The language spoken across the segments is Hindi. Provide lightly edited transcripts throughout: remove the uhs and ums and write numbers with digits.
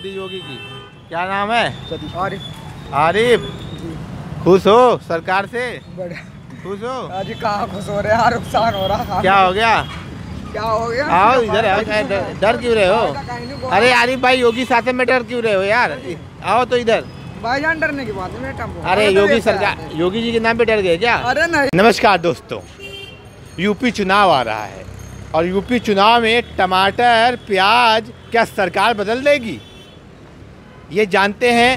मोदी योगी की। क्या नाम है? आरिफ। आरिफ खुश हो सरकार से? बड़ा खुश हो? आज कहाँ खुश हो रहे हैं, नुकसान हो रहा। क्या हो गया, क्या हो गया? आओ इधर आओ, डर क्यों रहे हो? अरे आरिफ भाई योगी साथ में डर क्यों रहे हो यार, आओ तो इधर। भाई जान डरने की बात है। अरे योगी सरकार, योगी जी के नाम पे डर गए क्या? अरे नहीं। नमस्कार दोस्तों, यूपी चुनाव आ रहा है और यूपी चुनाव में टमाटर प्याज क्या सरकार बदल देगी, ये जानते हैं।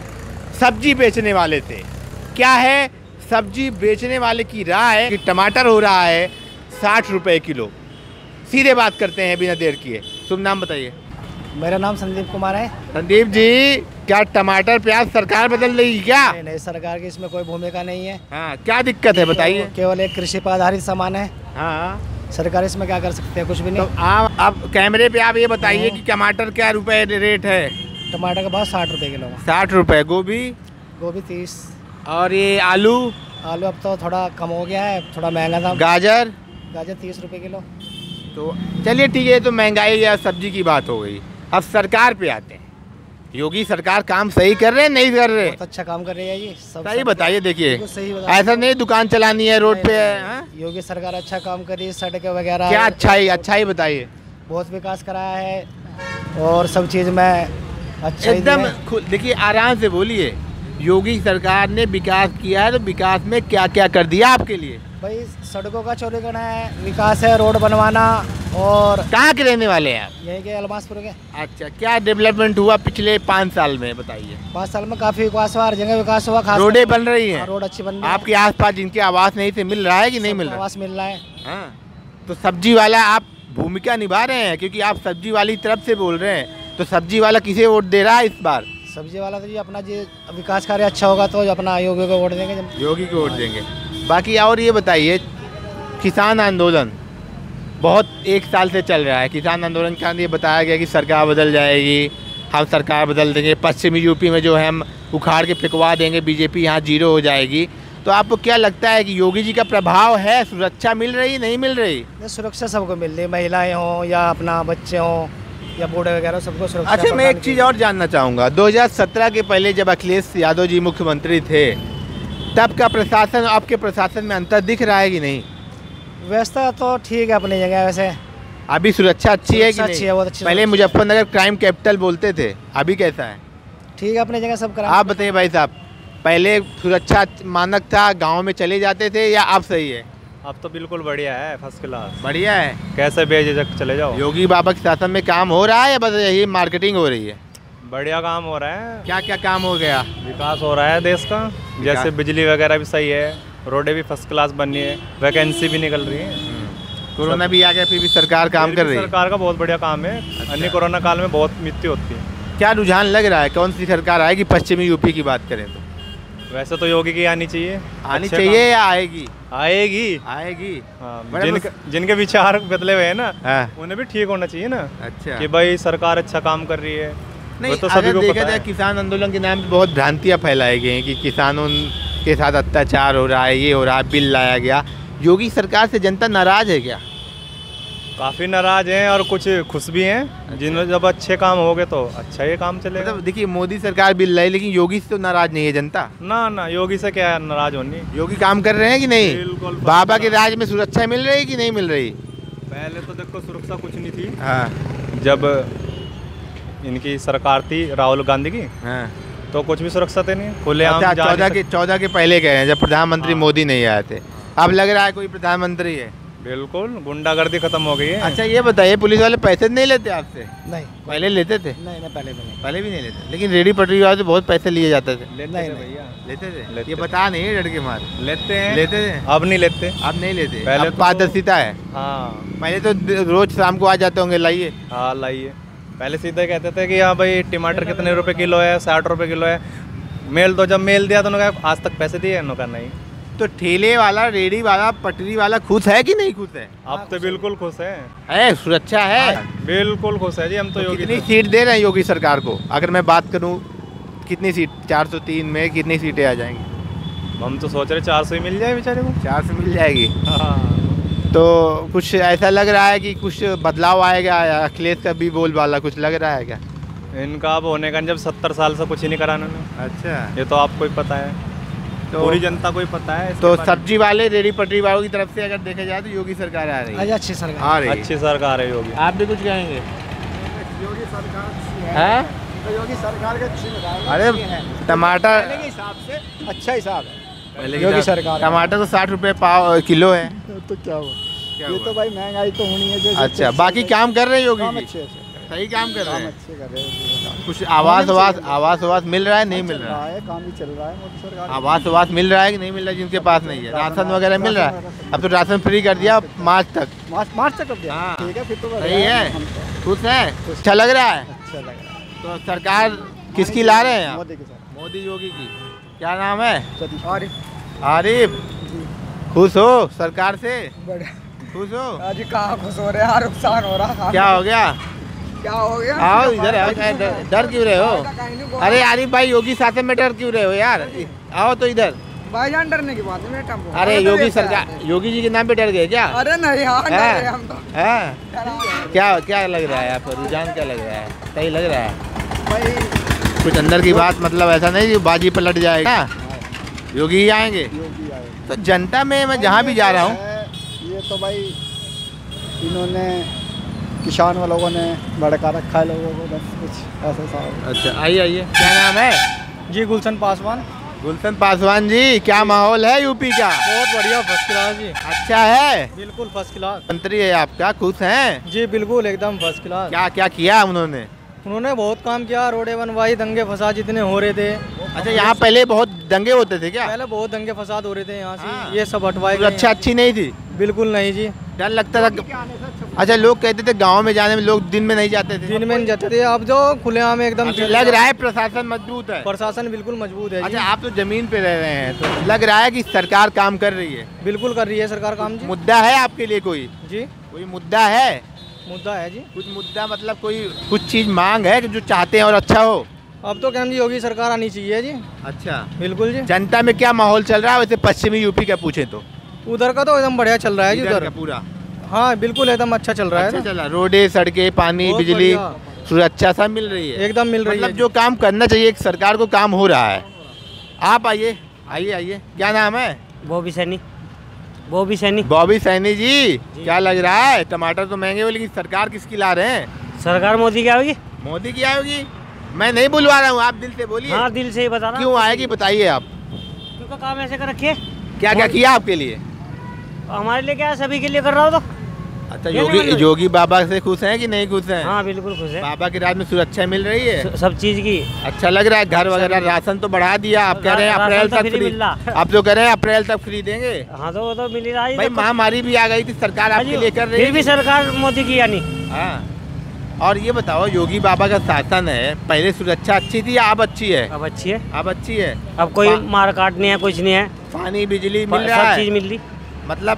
सब्जी बेचने वाले थे, क्या है सब्जी बेचने वाले की राय कि टमाटर हो रहा है 60 रुपये किलो। सीधे बात करते हैं बिना देर किए। शुभ नाम बताइए। मेरा नाम संदीप कुमार है। संदीप जी, क्या टमाटर प्याज सरकार बदल रही है क्या? नहीं, सरकार की इसमें कोई भूमिका नहीं है। हाँ, क्या दिक्कत है बताइए? केवल एक कृषि पर आधारित सामान है। हाँ, सरकार इसमें क्या कर सकते हैं, कुछ भी नहीं। तो आप कैमरे पे आप ये बताइए कि टमाटर क्या रुपए रेट है? टमाटर का भाव 60 रुपये किलो। 60 रुपये। गोभी? गोभी 30। और ये आलू? आलू अब तो थोड़ा कम हो गया है, थोड़ा महंगा था। गाजर? गाजर 30 रुपये किलो। तो चलिए ठीक है, तो महंगाई या सब्जी की बात हो गई। अब सरकार पे आते हैं, योगी सरकार काम सही कर रहे हैं नहीं कर रहे? अच्छा काम कर रही है ये, सही बताइए। देखिए ऐसा नहीं दुकान चलानी है रोड पे है। योगी सरकार अच्छा काम कर रही है, सड़कें वगैरह। क्या अच्छा ही, अच्छा ही बताइए। बहुत विकास कराया है और सब चीज में अच्छा एकदम। देखिए आराम से बोलिए, योगी सरकार ने विकास किया है तो विकास में क्या क्या कर दिया आपके लिए? भाई सड़कों का चौड़ीकरण है, विकास है, रोड बनवाना। और कहाँ के रहने वाले हैं आप? यही के अलमासपुर के। अच्छा, क्या डेवलपमेंट हुआ पिछले 5 साल में बताइए? 5 साल में काफी विकास हुआ, हर जगह विकास हुआ। खास रोडें बन रही हैं। रोड अच्छी बन रही है। आपके आसपास जिनके आवास नहीं थे मिल रहा है कि नहीं मिल रहा? आवास मिल रहा है। हाँ, तो सब्जी वाला आप भूमिका निभा रहे हैं क्योंकि आप सब्जी वाली तरफ से बोल रहे हैं, तो सब्जी वाला किसे वोट दे रहा है इस बार? सब्जी वाला तो जी अपना जी विकास कार्य अच्छा होगा तो अपना योगी को वोट देंगे। योगी को वोट देंगे। बाकी और ये बताइए, किसान आंदोलन बहुत 1 साल से चल रहा है। किसान आंदोलन के अंदर ये बताया गया कि सरकार बदल जाएगी, हम सरकार बदल देंगे, पश्चिमी यूपी में जो है हम उखाड़ के फेंकवा देंगे, बीजेपी यहाँ जीरो हो जाएगी। तो आपको क्या लगता है कि योगी जी का प्रभाव है, सुरक्षा मिल रही नहीं मिल रही? सुरक्षा सबको मिल रही, महिलाएँ हों या अपना बच्चे हों या बूढ़े वगैरह सबको सुरक्षा। अच्छा, मैं एक चीज़ और जानना चाहूँगा, 2017 के पहले जब अखिलेश यादव जी मुख्यमंत्री थे तब का प्रशासन आपके प्रशासन में अंतर दिख रहा है कि नहीं? व्यवस्था तो ठीक है अपनी जगह, वैसे अभी सुरक्षा अच्छी है कि नहीं? अच्छी है, बहुत अच्छी। पहले मुजफ्फरनगर क्राइम कैपिटल बोलते थे, अभी कैसा है? ठीक है अपनी जगह सब। आप बताइए भाई साहब, पहले सुरक्षा मानक था, गांव में चले जाते थे, या आप सही है? अब तो बिल्कुल बढ़िया है, फर्स्ट क्लास बढ़िया है। कैसे बेझिझक चले जाओ। योगी बाबा के शासन में काम हो रहा है या बस यही मार्केटिंग हो रही है? बढ़िया काम हो रहा है। क्या क्या काम हो गया? विकास हो रहा है देश का, जैसे बिजली वगैरह भी सही है, रोडें भी फर्स्ट क्लास बन रही है, वैकेंसी भी निकल रही है। कोरोना भी आ गया फिर भी सरकार काम कर रही है। सरकार का बहुत बढ़िया काम है। अच्छा। अन्य कोरोना काल में बहुत मृत्यु होती है। क्या रुझान लग रहा है, कौन सी सरकार आएगी? पश्चिमी यूपी की बात करें तो वैसे तो योगी की आनी चाहिए। आनी चाहिए या आएगी? आएगी, आएगी। हाँ, जिनके विचार बदले हुए हैं ना। हाँ। उन्हें भी ठीक होना चाहिए ना। अच्छा, कि भाई सरकार अच्छा काम कर रही है। नहीं तो सभी को देखा जाए, किसान आंदोलन के नाम पे बहुत भ्रांतियाँ फैलाई गई हैं कि किसानों के साथ अत्याचार हो रहा है, ये हो रहा है, बिल लाया गया। योगी सरकार से जनता नाराज है क्या? काफ़ी नाराज हैं और कुछ खुश भी हैं। अच्छा। जिन्होंने जब अच्छे काम हो गए तो अच्छा ये काम चलेगा। मतलब देखिए मोदी सरकार बिल लाई लेकिन योगी से तो नाराज नहीं है जनता। ना ना, योगी से क्या नाराज होनी, योगी काम कर रहे हैं कि नहीं? बिल्कुल। बाबा के राज में सुरक्षा मिल रही कि नहीं मिल रही? पहले तो देखो सुरक्षा कुछ नहीं थी। हाँ, जब इनकी सरकार थी राहुल गांधी की। हाँ, तो कुछ भी सुरक्षा थे नहीं, खुले आम। 14 के पहले गए हैं जब प्रधानमंत्री मोदी नहीं आए थे, अब लग रहा है कोई प्रधानमंत्री है। बिल्कुल, गुंडागर्दी खत्म हो गई है। अच्छा ये बताइए, पुलिस वाले पैसे नहीं लेते आपसे? नहीं। पहले लेते थे? नहीं नहीं, पहले भी नहीं। पहले भी नहीं लेते, लेकिन रेडी पटरी वाले तो बहुत पैसे लिए जाते थे। लेते थे भैया, लेते थे। ये बता नहीं डर के मारे लेते हैं। लेते थे, अब नहीं लेते। अब नहीं लेते, पहले पारदर्शिता है। हाँ, पहले तो रोज शाम को आ जाते होंगे, लाइए। हाँ लाइए। पहले सीधे कहते थे कि हाँ भाई टमाटर कितने रुपए किलो है, 60 रुपये किलो है, मेल दो। जब मेल दिया तो उन्होंने कहा आज तक पैसे दिए? उन्होंने कहा नहीं। तो ठेले वाला, रेडी वाला, पटरी वाला खुश है कि नहीं खुश है? आप तो बिल्कुल खुश है। है सुरक्षा है? बिल्कुल खुश है जी हम तो। योगी कितनी सीट दे रहे हैं योगी सरकार को? अगर मैं बात करूं कितनी सीट, 403 में कितनी सीटें आ जाएंगी? हम तो सोच रहे 400 ही मिल जाए बेचारे को। 400 मिल जाएगी। हाँ। तो कुछ ऐसा लग रहा है कि कुछ बदलाव आएगा, अखिलेश का भी बोल वाला कुछ लग रहा है क्या? इनका अब होने का जब 70 साल से कुछ ही नहीं कराना। अच्छा, ये तो आपको ही पता है, तो पूरी जनता को ही पता है। तो सब्जी वाले, रेहड़ी पटरी वालों की तरफ से अगर देखा जाए तो योगी सरकार आ रही है। अच्छी सरकार आ रही है, अच्छी सरकार है योगी। आप भी कुछ कहेंगे? योगी सरकार है तो योगी सरकार का, अरे टमाटर के हिसाब से अच्छा हिसाब है योगी सरकार। टमाटर तो 60 रुपये पाव किलो है, तो क्या हुआ? ये तो भाई महंगाई तो होनी है। अच्छा, बाकी काम कर रहे हैं योगी? सही काम कर रहे हैं, अच्छे कर रहे हैं। कुछ आवास मिल रहा है, नहीं मिल रहा है? काम भी चल रहा है मोदी सरकार। आवास मिल रहा है कि नहीं मिल रहा है जिनके पास नहीं है? राशन वगैरह मिल रहा है? अब तो राशन फ्री कर दिया मार्च तक कर दिया। ठीक है, फिर तो सही है, खुश है, अच्छा लग रहा है। तो सरकार किसकी ला रहे हैं? मोदी की। मोदी योगी की। क्या नाम है? आरिफ। आरिफ, खुश हो सरकार से? खुश हो? अजी कहाँ खुश हो रहे हैं, नुकसान हो रहा है। क्या हो गया? आओ इधर आओ, डर क्यों रहे हो? अरे आरिफ भाई, योगी साथ में डर क्यों रहे हो यार? आओ तो इधर भाई, जान डरने की बात है। अरे योगी सरकार, योगी जी के नाम पे डर गए क्या? अरे नहीं हम तो। क्या लग रहा है आपको रुझान? क्या लग रहा है? सही लग रहा है भाई, कुछ अंदर की बात, मतलब ऐसा नहीं बाजी पलट जाएगा? योगी ही आएंगे। तो जनता में मैं जहाँ भी जा रहा हूँ, ये तो भाई इन्होंने किसान वालों ने भड़का रखा है लोगों को, बस कुछ ऐसा सा। अच्छा, आइए। क्या नाम है जी? गुलशन पासवान। गुलशन पासवान जी, क्या माहौल है यूपी का? बहुत बढ़िया, फर्स्ट क्लास जी। अच्छा है? बिल्कुल फर्स्ट क्लास। मंत्री है आपका, खुश हैं? जी बिल्कुल, एकदम फर्स्ट क्लास। क्या क्या किया उन्होंने? उन्होंने बहुत काम किया, रोडे बनवाई, दंगे फसाद जितने हो रहे थे। अच्छा, यहाँ पहले बहुत दंगे होते थे क्या? पहले बहुत दंगे फसाद हो रहे थे यहाँ से, ये सब हटवाए। अच्छा, अच्छी नहीं थी? बिल्कुल नहीं जी, डर लगता था। अच्छा, लोग कहते थे गांव में जाने में लोग दिन में नहीं जाते थे। दिन में नहीं जाते थे, अब जो खुलेआम एकदम। लग रहा है प्रशासन मजबूत है? प्रशासन बिल्कुल मजबूत है। अच्छा, आप तो जमीन पे रह रहे हैं, तो लग रहा है कि सरकार काम कर रही है? बिल्कुल कर रही है सरकार काम जी। मुद्दा है आपके लिए कोई जी? कोई मुद्दा है? मुद्दा है जी, कुछ मुद्दा, मतलब कोई कुछ चीज़ मांग है जो चाहते हैं और अच्छा हो? अब तो क्या जी, योगी सरकार आनी चाहिए जी। अच्छा, बिल्कुल जी। जनता में क्या माहौल चल रहा है वैसे पश्चिमी यूपी का पूछे तो? उधर का तो एकदम बढ़िया चल रहा है जी, उधर पूरा। हाँ बिल्कुल, एकदम अच्छा चल रहा है। अच्छा, रोडे, सड़कें, पानी, बिजली, सुरक्षा सब मिल रही है? एकदम मिल रही है। मतलब जो काम करना चाहिए एक सरकार को, काम हो रहा है। आप आइए। क्या नाम है? बॉबी सैनी जी, क्या लग रहा है? टमाटर तो महंगे हो, लेकिन सरकार किसकी ला रहे हैं? सरकार मोदी की आएगी। मैं नहीं बुलवा रहा हूँ, आप दिल से बोलिए। हाँ, दिल से ही बता रहा हूँ। क्यों आएगी बताइए आप? क्योंकि काम ऐसे कर रखिए। क्या किया आपके लिए? हमारे लिए क्या, सभी के लिए कर रहा हो तो। अच्छा, योगी बाबा से खुश हैं कि नहीं खुश हैं? हाँ बिल्कुल खुश हैं। बाबा के राज में सुरक्षा मिल रही है सब चीज की? अच्छा लग रहा है। घर वगैरह, राशन तो बढ़ा दिया, आप कह रहे हैं अप्रैल तक फ्री। आप जो कह रहे हैं अप्रैल तक फ्री देंगे? हाँ, तो वो तो मिल रहा है भाई। महामारी भी आ गई थी, सरकार आपके लिए कर रही है, फिर भी सरकार मोदी की यानी। हाँ, और ये बताओ, योगी बाबा का शासन है, पहले सुरक्षा अच्छी थी, अब अच्छी है, अब कोई मार काट नहीं है, कुछ नहीं है, पानी बिजली मिल रहा है, चीज मिल रही। मतलब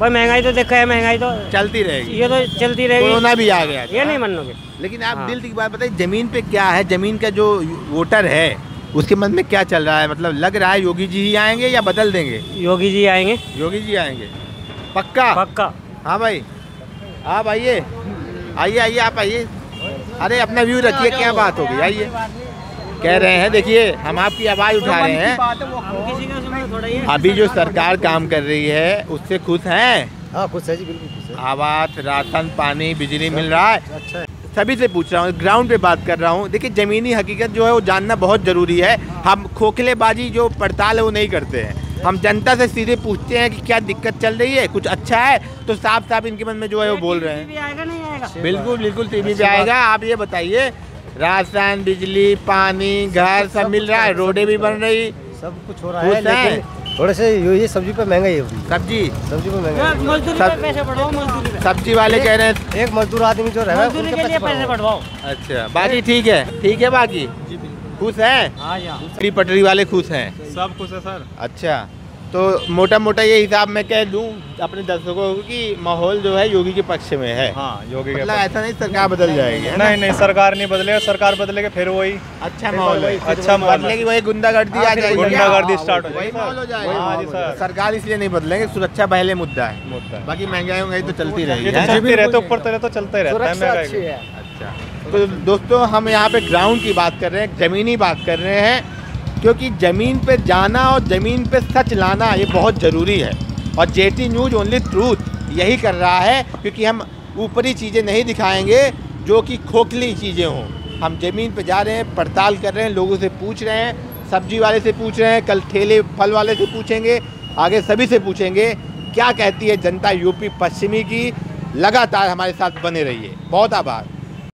भाई महंगाई तो देखा है, महंगाई तो चलती रहेगी, ये तो चलती रहेगी। कोरोना भी आ गया, ये नहीं मानोगे? लेकिन आप दिल की बात बताइए, जमीन पे क्या है? जमीन का जो वोटर है उसके मन में क्या चल रहा है? मतलब लग रहा है योगी जी ही आएंगे या बदल देंगे? योगी जी आएंगे। पक्का। हाँ भाई, आप आइए। आप आइए, अरे अपना व्यू रखिए, क्या बात होगी। आइए, कह रहे हैं, देखिए हम आपकी आवाज़ उठा रहे हैं। अभी जो सरकार काम कर रही है उससे खुश हैं? हाँ, खुश है जी, बिल्कुल खुश है। आवास, राशन, पानी, बिजली मिल रहा है? अच्छा, सभी से पूछ रहा हूँ, ग्राउंड पे बात कर रहा हूँ। देखिए, ज़मीनी हकीकत जो है वो जानना बहुत ज़रूरी है। हम खोखलेबाजी जो पड़ताल है वो नहीं करते हैं, हम जनता से सीधे पूछते हैं कि क्या दिक्कत चल रही है, कुछ अच्छा है तो साफ इनके मन में जो है वो बोल रहे हैं। बिल्कुल टीवी पे आएगा। आप ये बताइए, राशन, बिजली, पानी, घर सब मिल रहा है, रोडे भी बन रही, सब कुछ हो रहा है, लेकिन थोड़े से ये सब्जी पे महंगाई है। सब्जी पे महंगाई, सब्जी वाले कह रहे हैं एक मजदूर आदमी जो रहे पैसे बढ़वाओ। अच्छा, बाकी ठीक है, बाकी खुश है? फ्री पटरी वाले खुश हैं? सब खुश है सर। अच्छा, तो मोटा ये हिसाब मैं कह दूं अपने दर्शकों की, माहौल जो है योगी के पक्ष में है। हाँ, योगी के पक्ष। ऐसा नहीं सरकार बदल जाएगी? नहीं, सरकार नहीं बदलेगा, सरकार बदलेगा फिर वही अच्छा माहौल है। अच्छा माहौल है कि वही गुंडागर्दी स्टार्ट हो जाएगी। सरकार इसलिए नहीं बदलेंगे, सुरक्षा पहले मुद्दा है, बाकी महंगाई तो चलती रहेगी, ऊपर तो चलता ही रहता है। तो दोस्तों हम यहाँ पे ग्राउंड की बात कर रहे हैं, ज़मीनी बात कर रहे हैं, क्योंकि ज़मीन पे जाना और ज़मीन पे सच लाना ये बहुत ज़रूरी है। और जेटी न्यूज़ ओनली ट्रूथ यही कर रहा है, क्योंकि हम ऊपरी चीज़ें नहीं दिखाएंगे जो कि खोखली चीज़ें हों। हम ज़मीन पे जा रहे हैं, पड़ताल कर रहे हैं, लोगों से पूछ रहे हैं, सब्जी वाले से पूछ रहे हैं, कल ठेले फल वाले से पूछेंगे, आगे सभी से पूछेंगे क्या कहती है जनता यूपी पश्चिमी की। लगातार हमारे साथ बने रहिए। बहुत आभार।